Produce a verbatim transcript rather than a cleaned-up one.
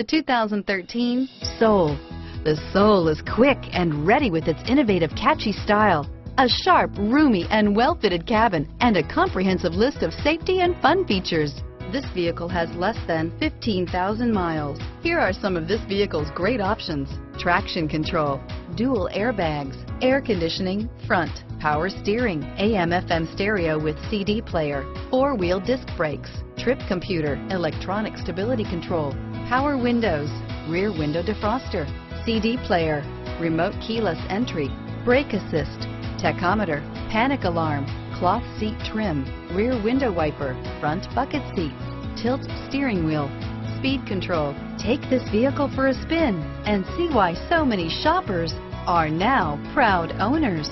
The two thousand thirteen Soul. The Soul is quick and ready with its innovative, catchy style, a sharp, roomy, and well-fitted cabin, and a comprehensive list of safety and fun features. This vehicle has less than fifteen thousand miles. Here are some of this vehicle's great options: traction control, dual airbags, air conditioning, front, power steering, A M F M stereo with C D player, four-wheel disc brakes, trip computer, electronic stability control, power windows, rear window defroster, C D player, remote keyless entry, brake assist, tachometer, panic alarm, cloth seat trim, rear window wiper, front bucket seats, tilt steering wheel, speed control. Take this vehicle for a spin and see why so many shoppers are now proud owners.